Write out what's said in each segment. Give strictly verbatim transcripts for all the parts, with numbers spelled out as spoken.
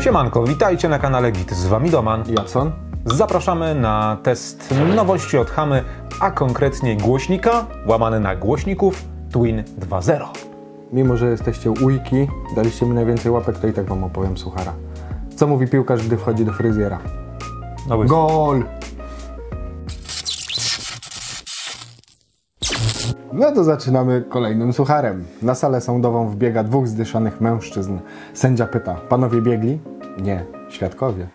Siemanko, witajcie na kanale Git, z Wami Doman i Jazon. Zapraszamy na test nowości od Hamy, a konkretnie głośnika, łamane na głośników Twin dwa zero. Mimo że jesteście ujki, daliście mi najwięcej łapek, to i tak Wam opowiem suchara. Co mówi piłkarz, gdy wchodzi do fryzjera? Dobry. Gol! No to zaczynamy kolejnym sucharem. Na salę sądową wbiega dwóch zdyszonych mężczyzn. Sędzia pyta, panowie biegli? Nie, świadkowie.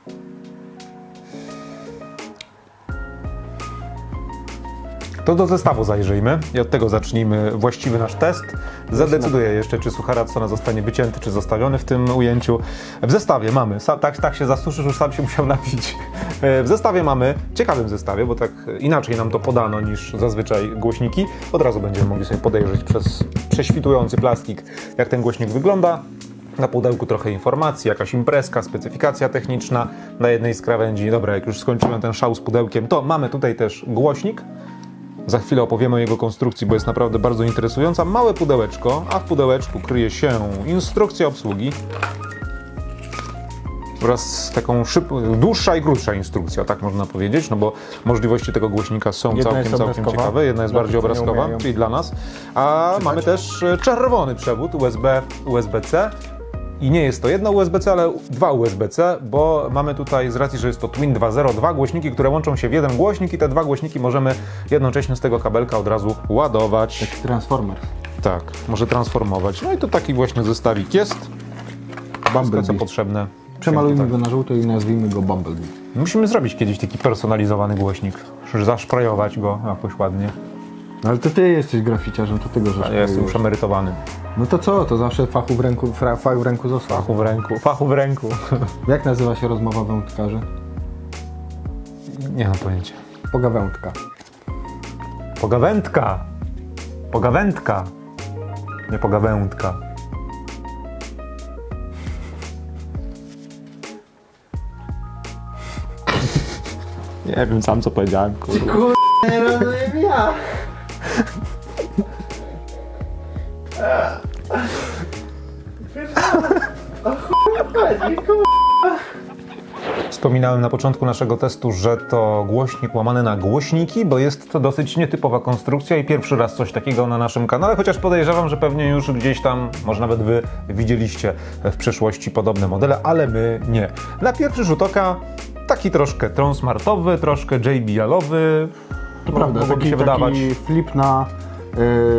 To do zestawu zajrzyjmy i od tego zacznijmy właściwy nasz test. Zadecyduję jeszcze, czy sucharacona zostanie wycięty, czy zostawiony w tym ujęciu. W zestawie mamy, tak, tak się zasuszysz, już sam się musiał napić. W zestawie mamy, ciekawym zestawie, bo tak inaczej nam to podano niż zazwyczaj głośniki. Od razu będziemy mogli sobie podejrzeć przez prześwitujący plastik, jak ten głośnik wygląda. Na pudełku trochę informacji, jakaś imprezka, specyfikacja techniczna na jednej z krawędzi. Dobra, jak już skończyłem ten szał z pudełkiem, to mamy tutaj też głośnik. Za chwilę opowiemy o jego konstrukcji, bo jest naprawdę bardzo interesująca. Małe pudełeczko, a w pudełeczku kryje się instrukcja obsługi wraz z taką szybką, dłuższa i krótsza instrukcja, tak można powiedzieć, no bo możliwości tego głośnika są całkiem, całkiem ciekawe. Jedna jest bardziej obrazkowa, czyli dla nas. A mamy też czerwony przewód U S B, U S B C. I nie jest to jedno U S B C, ale dwa U S B C, bo mamy tutaj, z racji, że jest to Twin dwa zero, dwa głośniki, które łączą się w jeden głośnik i te dwa głośniki możemy jednocześnie z tego kabelka od razu ładować. Taki transformer. Tak, może transformować. No i to taki właśnie zestawik jest. Bumblebee. Wszystko, co potrzebne. Przemalujmy go na żółto i nazwijmy go Bumblebee. Musimy zrobić kiedyś taki personalizowany głośnik, zaszprajować go jakoś ładnie. No ale to ty jesteś graficiarzem, to ty go zaszprajujesz. Ja jestem już emerytowany. No to co? To zawsze fachu w ręku, fra, fach w ręku został. Fachu w ręku, fachu w ręku. Jak nazywa się rozmowa wędkarzy? Nie mam pojęcia. Pogawędka. Pogawędka! Pogawędka! Nie pogawędka. Nie wiem sam co powiedziałem, kurwa. Kurwa, nie rozumiem ja! Wspominałem na początku naszego testu, że to głośnik łamany na głośniki, bo jest to dosyć nietypowa konstrukcja i pierwszy raz coś takiego na naszym kanale, chociaż podejrzewam, że pewnie już gdzieś tam, może nawet Wy widzieliście w przeszłości podobne modele, ale my nie. Na pierwszy rzut oka taki troszkę Tronsmartowy, troszkę J B L-owy. To prawda, mogłoby taki, się wydawać. Taki flip na...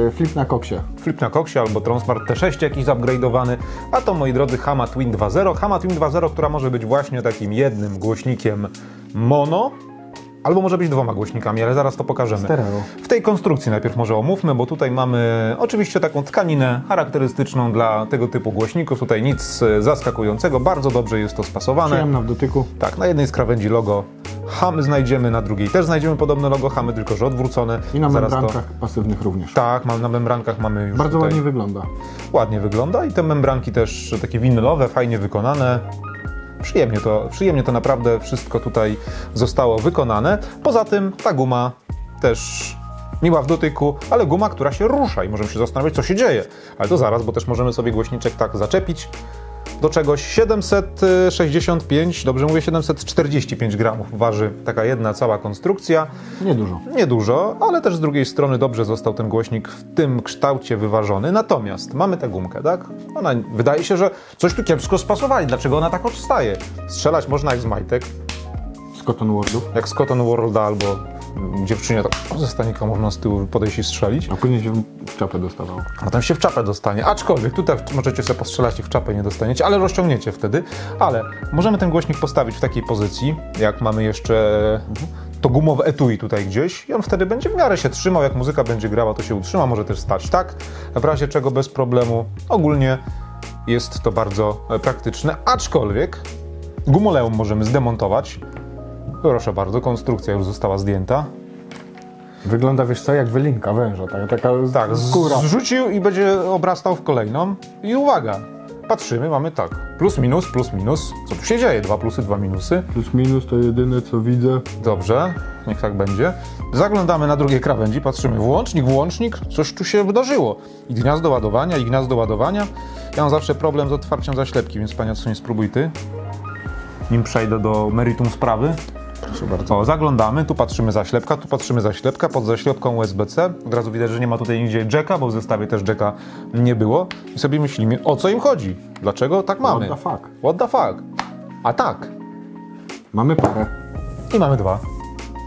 Yy, flip na koksie. Flip na koksie albo Tronsmart T sześć jakiś zupgrade'owany. A to, moi drodzy, Hama Twin dwa zero. Hama Twin dwa zero, która może być właśnie takim jednym głośnikiem mono, albo może być dwoma głośnikami, ale zaraz to pokażemy. Stereo. W tej konstrukcji najpierw może omówmy, bo tutaj mamy oczywiście taką tkaninę charakterystyczną dla tego typu głośników. Tutaj nic zaskakującego, bardzo dobrze jest to spasowane. Przyjemna w dotyku. Tak, na jednej z krawędzi logo Hamy znajdziemy, na drugiej też znajdziemy podobne logo Hamy, tylko że odwrócone. I na Zaraz membrankach to... pasywnych również. Tak, na membrankach mamy już Bardzo tutaj... ładnie wygląda. Ładnie wygląda i te membranki też takie winylowe, fajnie wykonane. Przyjemnie to, przyjemnie to naprawdę wszystko tutaj zostało wykonane. Poza tym ta guma też miła w dotyku, ale guma, która się rusza i możemy się zastanawiać, co się dzieje. Ale to zaraz, bo też możemy sobie głośniczek tak zaczepić do czegoś. Siedemset sześćdziesiąt pięć, dobrze mówię, siedemset czterdzieści pięć gramów waży taka jedna cała konstrukcja. Niedużo. Niedużo, ale też z drugiej strony dobrze został ten głośnik w tym kształcie wyważony. Natomiast mamy tę gumkę, tak? Ona wydaje się, że coś tu kiepsko spasowali. Dlaczego ona tak odstaje? Strzelać można jak z majtek. Z Cotton Worldu. Jak z Cotton Worlda albo dziewczynie tak ze stanika można z tyłu podejść i strzelić. A później się w czapę dostawało. A tam się w czapę dostanie, aczkolwiek tutaj możecie sobie postrzelać i w czapę nie dostaniecie, ale rozciągniecie wtedy. Ale możemy ten głośnik postawić w takiej pozycji, jak mamy jeszcze to gumowe etui tutaj gdzieś i on wtedy będzie w miarę się trzymał, jak muzyka będzie grała, to się utrzyma, może też stać tak, w razie czego bez problemu. Ogólnie jest to bardzo praktyczne, aczkolwiek gumoleum możemy zdemontować. Proszę bardzo, konstrukcja już została zdjęta. Wygląda, wiesz co, jak wylinka węża, tak, taka tak, skóra. Zrzucił i będzie obrastał w kolejną. I uwaga, patrzymy, mamy tak, plus, minus, plus, minus. Co tu się dzieje? Dwa plusy, dwa minusy. Plus, minus to jedyne, co widzę. Dobrze, niech tak będzie. Zaglądamy na drugie krawędzi, patrzymy, włącznik, włącznik, coś tu się wydarzyło. I gniazdo ładowania, i gniazdo ładowania. Ja mam zawsze problem z otwarciem zaślepki, więc panie Sony, spróbuj ty. Nim przejdę do meritum sprawy. Proszę bardzo. O, zaglądamy, tu patrzymy zaślepka, tu patrzymy zaślepka, pod zaślepką U S B C. Od razu widać, że nie ma tutaj nigdzie jacka, bo w zestawie też jacka nie było. I sobie myślimy, o co im chodzi? Dlaczego tak mamy? What the fuck? What the fuck? A tak. Mamy parę. I mamy dwa.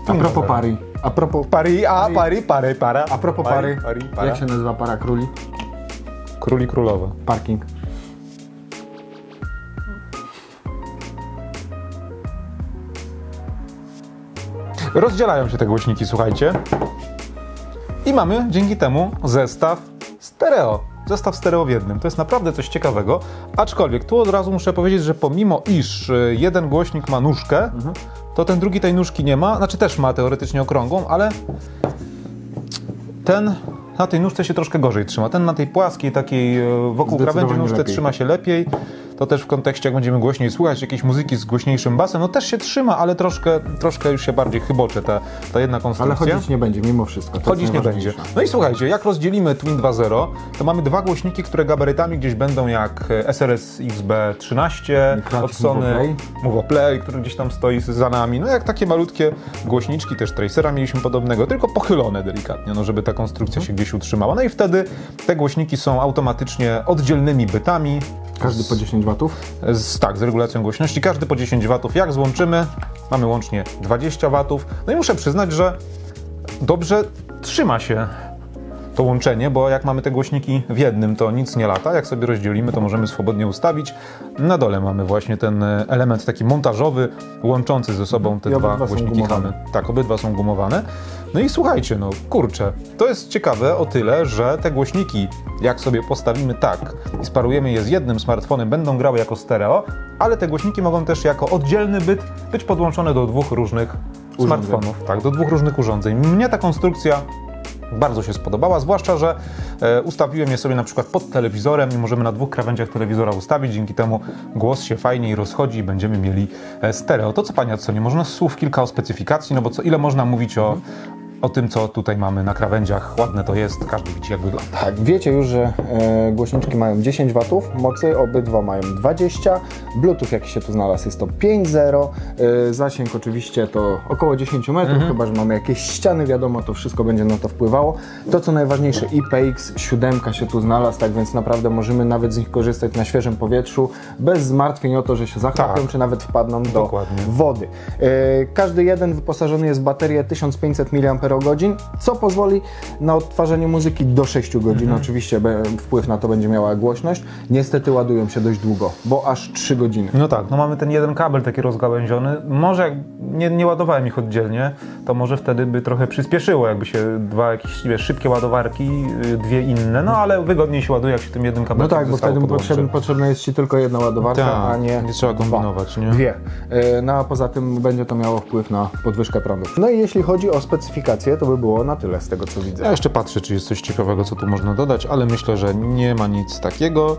A propos pary. A propos pary, a pary, pary, para. A propos pary, pary, pary, jak się nazywa para króli? Króli królowa. Parking. Rozdzielają się te głośniki, słuchajcie. I mamy dzięki temu zestaw stereo. Zestaw stereo w jednym. To jest naprawdę coś ciekawego. Aczkolwiek tu od razu muszę powiedzieć, że pomimo iż jeden głośnik ma nóżkę, mhm. to ten drugi tej nóżki nie ma. Znaczy też ma teoretycznie okrągłą, ale ten na tej nóżce się troszkę gorzej trzyma. Ten na tej płaskiej, takiej wokół krawędzi nóżce lepiej. Trzyma się lepiej. To też w kontekście, jak będziemy głośniej słuchać jakiejś muzyki z głośniejszym basem, no też się trzyma, ale troszkę, troszkę już się bardziej chybocze ta, ta jedna konstrukcja. Ale chodzić nie będzie mimo wszystko. Chodzić nie będzie. No i słuchajcie, jak rozdzielimy Twin dwa zero, to mamy dwa głośniki, które gabarytami gdzieś będą jak S R S X B trzynaście, od Sony, Mouvo Play, który gdzieś tam stoi za nami, no jak takie malutkie głośniczki, też Tracera mieliśmy podobnego, tylko pochylone delikatnie, no żeby ta konstrukcja się gdzieś utrzymała. No i wtedy te głośniki są automatycznie oddzielnymi bytami. Każdy po dziesięć watów? Z, tak, z regulacją głośności. Każdy po dziesięć watów. Jak złączymy, mamy łącznie dwadzieścia watów. No i muszę przyznać, że dobrze trzyma się to łączenie, bo jak mamy te głośniki w jednym, to nic nie lata. Jak sobie rozdzielimy, to możemy swobodnie ustawić. Na dole mamy właśnie ten element taki montażowy, łączący ze sobą te dwa głośniki Hamy. Tak, obydwa są gumowane. No i słuchajcie, no kurczę, to jest ciekawe o tyle, że te głośniki, jak sobie postawimy tak i sparujemy je z jednym smartfonem, będą grały jako stereo, ale te głośniki mogą też jako oddzielny byt być podłączone do dwóch różnych urządzeń. Smartfonów. Tak, do dwóch różnych urządzeń. Mnie ta konstrukcja bardzo się spodobała, zwłaszcza, że e, ustawiłem je sobie na przykład pod telewizorem i możemy na dwóch krawędziach telewizora ustawić, dzięki temu głos się fajniej rozchodzi i będziemy mieli e, stereo. To co panie Adsonie, można słów kilka o specyfikacji, no bo co, ile można mówić o, o tym, co tutaj mamy na krawędziach, ładne to jest, każdy widzi jak wygląda. Tak, wiecie już, że e, głośniczki mają dziesięć watów mocy, obydwa mają dwadzieścia, Bluetooth jaki się tu znalazł jest to pięć zero, e, zasięg oczywiście to około dziesięć metrów, mhm. chyba że mamy jakieś ściany, wiadomo, to wszystko będzie na to wpływało. To co najważniejsze, I P X siedem się tu znalazł, tak więc naprawdę możemy nawet z nich korzystać na świeżym powietrzu, bez zmartwień o to, że się zachłapią, tak. czy nawet wpadną do Dokładnie. Wody. E, każdy jeden wyposażony jest w baterię tysiąc pięćset miliamperów, godzin, co pozwoli na odtwarzanie muzyki do sześciu godzin. Mhm. Oczywiście wpływ na to będzie miała głośność. Niestety ładują się dość długo, bo aż trzy godziny. No tak, no mamy ten jeden kabel taki rozgałęziony. Może jak nie, nie ładowałem ich oddzielnie, to może wtedy by trochę przyspieszyło, jakby się dwa jakieś wiesz, szybkie ładowarki, dwie inne, no ale wygodniej się ładuje, jak się tym jednym kabelem No tak, bo wtedy potrzebna, potrzebna jest Ci tylko jedna ładowarka, Ta, a nie, nie trzeba kombinować, dwa, nie? Dwie. No a poza tym będzie to miało wpływ na podwyżkę prądu. No i jeśli chodzi o specyfikację, to by było na tyle z tego, co widzę. Ja jeszcze patrzę, czy jest coś ciekawego, co tu można dodać, ale myślę, że nie ma nic takiego.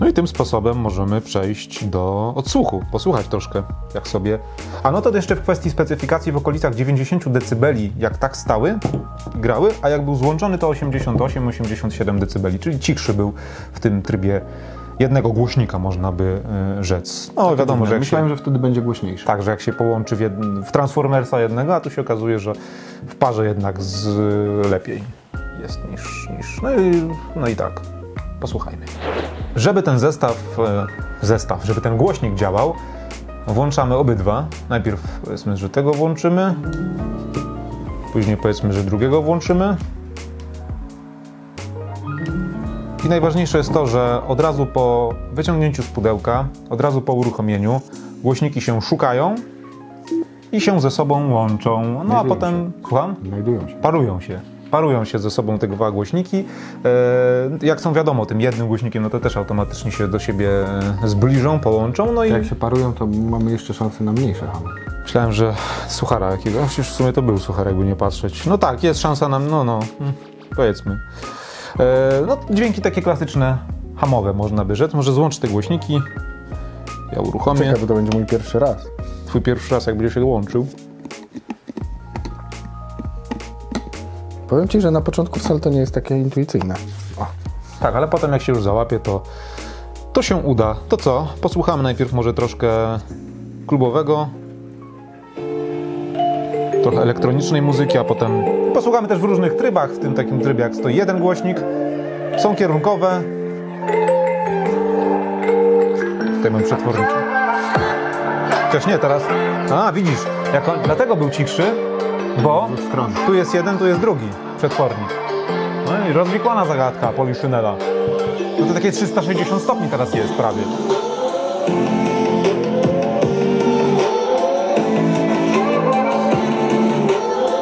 No i tym sposobem możemy przejść do odsłuchu, posłuchać troszkę, jak sobie... A no to jeszcze w kwestii specyfikacji w okolicach dziewięćdziesiąt decybeli, jak tak stały, grały, a jak był złączony, to osiemdziesiąt osiem osiemdziesiąt siedem decybeli, czyli cichszy był w tym trybie jednego głośnika, można by rzec. No, wiadomo, że jak myślałem, się... że wtedy będzie głośniejszy. Tak, że jak się połączy w, jed... w Transformersa jednego, a tu się okazuje, że w parze jednak z... lepiej jest niż... niż... No, i... no i tak, posłuchajmy. Żeby ten zestaw, zestaw, żeby ten głośnik działał, włączamy obydwa. Najpierw powiedzmy, że tego włączymy, później powiedzmy, że drugiego włączymy. I najważniejsze jest to, że od razu po wyciągnięciu z pudełka, od razu po uruchomieniu głośniki się szukają i się ze sobą łączą. No Znajdują a potem, się. Słucham? Znajdują się. Parują się. Parują się ze sobą te dwa głośniki. Jak są wiadomo tym jednym głośnikiem, no to też automatycznie się do siebie zbliżą, połączą. No i jak się parują, to mamy jeszcze szansę na mniejsze hamy. Myślałem, że suchara jakiegoś, już w sumie to był suchar, jakby nie patrzeć. No tak, jest szansa na, no no, powiedzmy. No, dźwięki takie klasyczne hamowe, można by rzec. Może złącz te głośniki. Ja uruchomię. Czekaj, bo to będzie mój pierwszy raz. Twój pierwszy raz, jak będziesz się łączył. Powiem Ci, że na początku wcale to nie jest takie intuicyjne. O. Tak, ale potem jak się już załapie, to, to się uda. To co? Posłuchamy najpierw może troszkę klubowego, trochę elektronicznej muzyki, a potem posłuchamy też w różnych trybach, w tym takim trybie jak sto jeden głośnik. Są kierunkowe. Tutaj mam przetwornik. Chociaż nie, teraz... A, widzisz, jak on... dlatego był cichszy, bo tu jest jeden, tu jest drugi przetwornik. No i rozwikłana zagadka poliszynela. No to takie trzysta sześćdziesiąt stopni teraz jest prawie.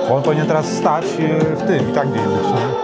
Bo on powinien teraz stać w tym i tak gdzieś być, nie?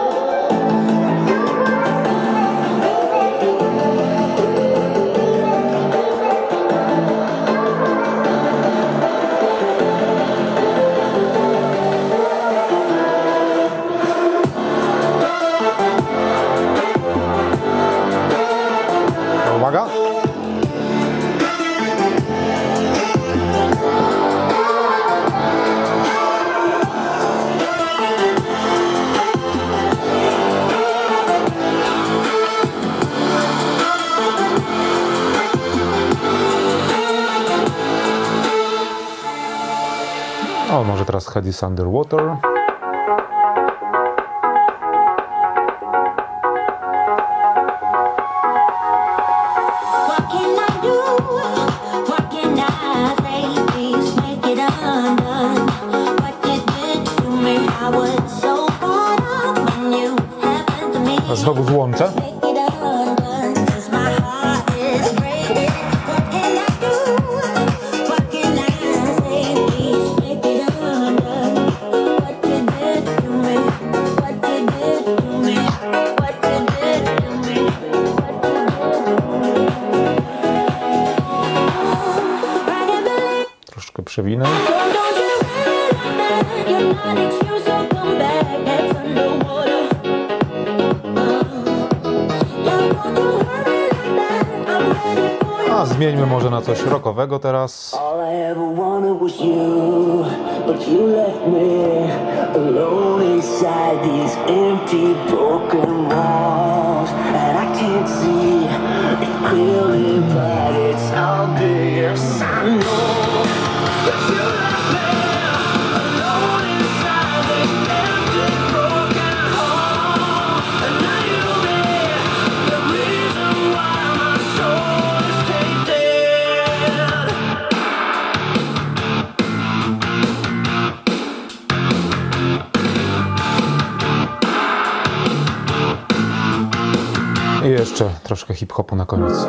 O, może teraz Head is Underwater. Znowu złączę. Przewinę. A zmieńmy może na coś rockowego teraz. I jeszcze troszkę hip-hopu na koniec.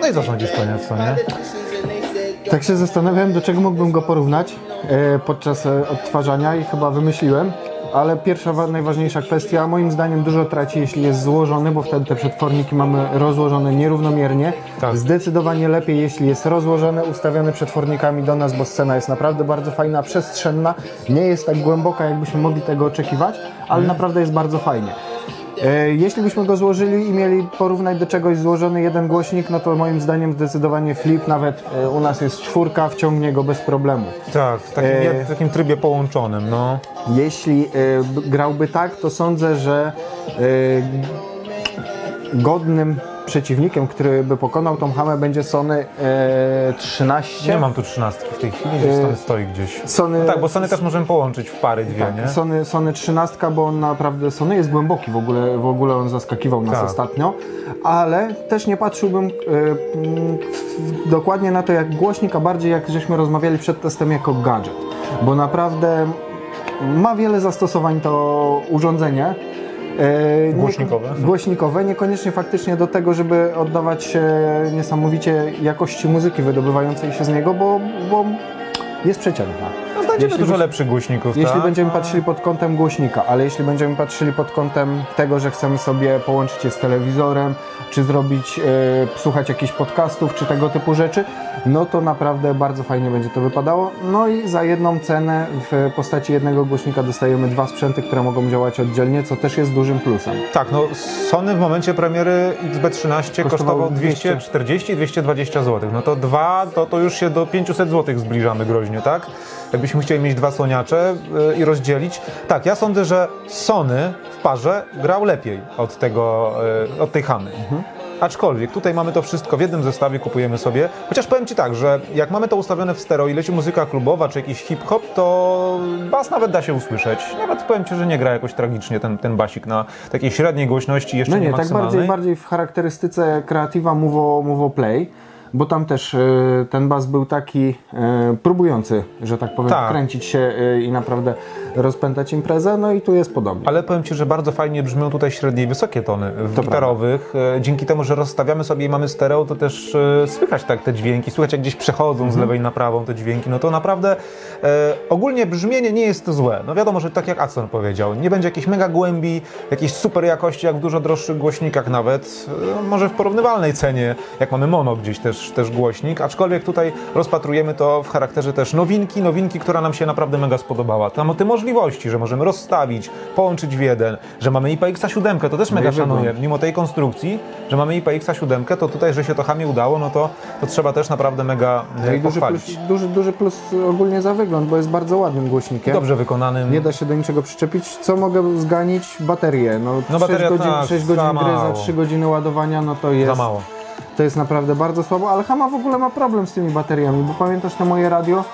No i zaszło gdzieś koniec, co nie? Tak się zastanawiałem, do czego mógłbym go porównać e, podczas e, odtwarzania i chyba wymyśliłem, ale pierwsza, najważniejsza kwestia, moim zdaniem dużo traci, jeśli jest złożony, bo wtedy te przetworniki mamy rozłożone nierównomiernie. Tak. Zdecydowanie lepiej, jeśli jest rozłożone, ustawione przetwornikami do nas, bo scena jest naprawdę bardzo fajna, przestrzenna, nie jest tak głęboka, jakbyśmy mogli tego oczekiwać, ale mm. naprawdę jest bardzo fajnie. Jeśli byśmy go złożyli i mieli porównać do czegoś złożony jeden głośnik, no to moim zdaniem zdecydowanie flip, nawet u nas jest czwórka, wciągnie go bez problemu. Tak, w takim, e... w takim trybie połączonym, no. Jeśli e, grałby tak, to sądzę, że e, godnym przeciwnikiem, który by pokonał tą Hamę, będzie Sony e, trzynaście. Nie mam tu trzynastki w tej chwili, gdzieś tam stoi gdzieś. Sony, no tak, bo Sony też możemy połączyć w pary dwie, tak, nie? Sony, Sony trzynastka, bo on naprawdę, Sony jest głęboki, w ogóle, w ogóle on zaskakiwał nas tak. ostatnio, ale też nie patrzyłbym e, dokładnie na to jak głośnik, a bardziej jak żeśmy rozmawiali przed testem jako gadżet, bo naprawdę ma wiele zastosowań to urządzenie. Yy, głośnikowe. Nie, głośnikowe, niekoniecznie faktycznie do tego, żeby oddawać e, niesamowicie jakości muzyki wydobywającej się z niego, bo, bo jest przeciętna. No znajdziemy jeśli dużo byś, lepszych głośników. Jeśli ta? będziemy patrzyli pod kątem głośnika, ale jeśli będziemy patrzyli pod kątem tego, że chcemy sobie połączyć je z telewizorem, czy zrobić, e, słuchać jakichś podcastów, czy tego typu rzeczy, no to naprawdę bardzo fajnie będzie to wypadało. No i za jedną cenę w postaci jednego głośnika dostajemy dwa sprzęty, które mogą działać oddzielnie, co też jest dużym plusem. Tak, no Sony w momencie premiery X B trzynaście kosztował dwieście czterdzieści do dwieście dwadzieścia złotych. No to dwa, to, to już się do pięćset złotych zbliżamy groźnie, tak? Jakbyśmy chcieli mieć dwa słoniacze yy, i rozdzielić. Tak, ja sądzę, że Sony w parze grał lepiej od tego, yy, od tej Hamy. Mhm. Aczkolwiek tutaj mamy to wszystko w jednym zestawie, kupujemy sobie. Chociaż powiem Ci tak, że jak mamy to ustawione w stereo i leci muzyka klubowa czy jakiś hip-hop, to bas nawet da się usłyszeć. Nawet powiem Ci, że nie gra jakoś tragicznie ten, ten basik na takiej średniej głośności, jeszcze no nie, nie maksymalnej. Tak bardziej, bardziej w charakterystyce kreatywa Mouvo, Mouvo Play, bo tam też y, ten bas był taki y, próbujący, że tak powiem, tak. kręcić się y, i naprawdę rozpętać imprezę, no i tu jest podobnie. Ale powiem Ci, że bardzo fajnie brzmią tutaj średnie i wysokie tony to gitarowych. Prawda. Dzięki temu, że rozstawiamy sobie i mamy stereo, to też y, słychać tak te dźwięki, słychać jak gdzieś przechodzą mhm. z lewej na prawą te dźwięki, no to naprawdę y, ogólnie brzmienie nie jest złe. No wiadomo, że tak jak Adson powiedział, nie będzie jakiejś mega głębi, jakiejś super jakości, jak w dużo droższych głośnikach nawet, y, może w porównywalnej cenie, jak mamy mono gdzieś też też głośnik, aczkolwiek tutaj rozpatrujemy to w charakterze też nowinki, nowinki, która nam się naprawdę mega spodobała. Tam o te możliwości, że możemy rozstawić, połączyć w jeden, że mamy I P X siedem, to też mega szanuję, mimo tej konstrukcji, że mamy I P X siedem, to tutaj, że się to Hamie udało, no to, to trzeba też naprawdę mega I pochwalić. Duży plus, duży, duży plus ogólnie za wygląd, bo jest bardzo ładnym głośnikiem. Dobrze wykonanym. Nie da się do niczego przyczepić. Co mogę zganić? Baterię. No, no bateria, sześć godzin, tak, sześć godzin gry za trzy godziny ładowania, no to jest... Za mało. To jest naprawdę bardzo słabo, ale Hama w ogóle ma problem z tymi bateriami, bo pamiętasz te moje radio,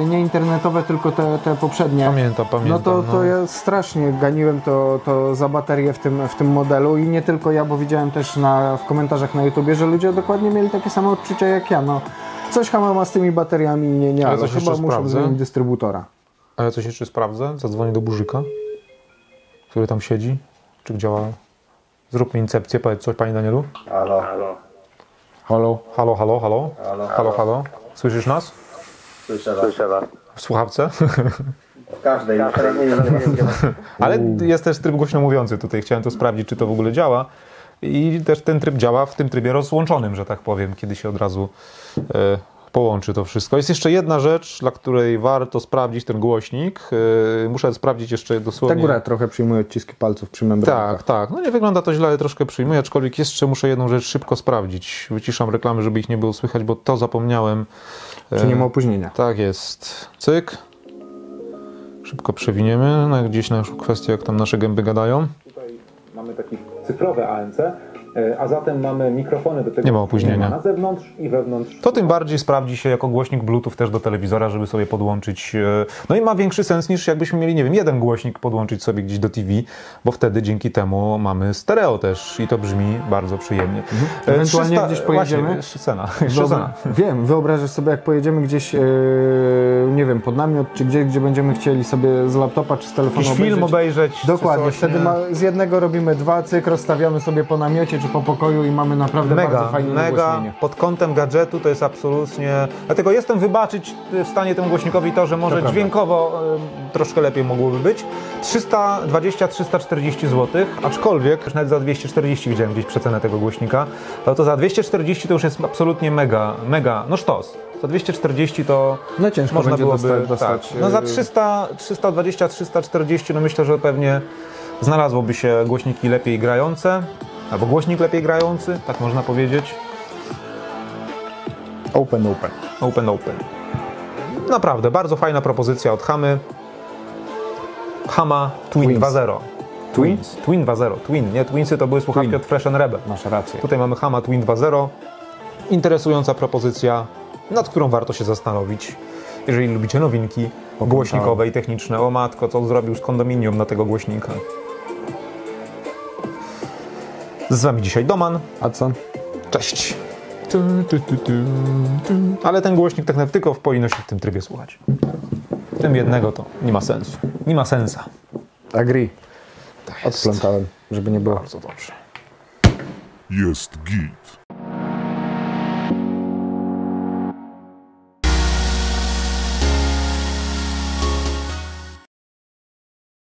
yy, nie internetowe, tylko te, te poprzednie. Pamiętam, pamiętam. No to, to no. ja strasznie ganiłem to, to za baterię w tym, w tym modelu i nie tylko ja, bo widziałem też na, w komentarzach na YouTubie, że ludzie dokładnie mieli takie same odczucia jak ja. No, coś Hama ma z tymi bateriami nie, nie, ale coś chyba muszą sprawdzę. zmienić dystrybutora. Ale coś jeszcze sprawdzę, zadzwonię do Burzyka, który tam siedzi, czy działa. Zrób mi incepcję, powiedz coś, Panie Danielu. Halo, halo. Halo, halo, halo, halo, halo, halo, halo. Słyszysz nas? Słyszę was. W słuchawce? W każdej. Ale jest też tryb głośno mówiący tutaj, chciałem to sprawdzić, czy to w ogóle działa. I też ten tryb działa w tym trybie rozłączonym, że tak powiem, kiedy się od razu y, połączy to wszystko. Jest jeszcze jedna rzecz, dla której warto sprawdzić ten głośnik. Y, muszę sprawdzić jeszcze dosłownie... Ta góra trochę przyjmuje odciski palców przy membrankach. Tak, tak. No nie wygląda to źle, ale troszkę przyjmuje, aczkolwiek jeszcze muszę jedną rzecz szybko sprawdzić. Wyciszam reklamy, żeby ich nie było słychać, bo to zapomniałem. Czy nie ma opóźnienia. Y, tak jest. Cyk. Szybko przewiniemy. No, gdzieś na kwestię, jak tam nasze gęby gadają. Tutaj mamy takie cyfrowe A N C. A zatem mamy mikrofony do tego, nie ma opóźnienia na zewnątrz i wewnątrz. To tym bardziej sprawdzi się jako głośnik Bluetooth też do telewizora, żeby sobie podłączyć. No i ma większy sens niż jakbyśmy mieli, nie wiem, jeden głośnik podłączyć sobie gdzieś do T V, bo wtedy dzięki temu mamy stereo też i to brzmi bardzo przyjemnie. Mhm. Ewentualnie trzysta, gdzieś pojedziemy. Właśnie, cena. Wyobrażasz, wiem, wyobrażasz sobie jak pojedziemy gdzieś, yy, nie wiem, pod namiot czy gdzieś, gdzie będziemy chcieli sobie z laptopa czy z telefonu jakiś obejrzeć. film obejrzeć. Dokładnie, coś, wtedy ma, z jednego robimy dwa, cyk, rozstawiamy sobie po namiocie po pokoju i mamy naprawdę mega, bardzo fajne mega pod kątem gadżetu to jest absolutnie... Dlatego jestem wybaczyć w stanie temu głośnikowi to, że może to dźwiękowo y, troszkę lepiej mogłoby być. trzysta dwadzieścia do trzystu czterdziestu złotych, aczkolwiek nawet za dwieście czterdzieści widziałem gdzieś przecenę tego głośnika, ale to za dwieście czterdzieści to już jest absolutnie mega, mega, no sztos. Za dwieście czterdzieści to no ciężko można byłoby dostać, dostać. Tak. No za trzysta, trzysta dwadzieścia, trzysta czterdzieści no myślę, że pewnie znalazłoby się głośniki lepiej grające. Albo głośnik lepiej grający, tak można powiedzieć. Open, open. Open, open. Naprawdę, bardzo fajna propozycja od Hamy. Hama Twin dwa zero. Twin? Twin dwa zero. Twin, nie? Twinsy to były słuchawki Twin od Fresh and Rebel. Masz rację. Tutaj mamy Hama Twin dwa zero. Interesująca propozycja, nad którą warto się zastanowić. Jeżeli lubicie nowinki głośnikowe i techniczne, o matko, co zrobił z kondominium na tego głośnika. Z Wami dzisiaj Doman. A co? Cześć. Tu, tu, tu, tu, tu. Ale ten głośnik tak naprawdę tylko powinno się w tym trybie słuchać. W tym jednego to nie ma sensu. Nie ma sensa. Agree. Odplątałem, żeby nie było. Bardzo dobrze. Jest git.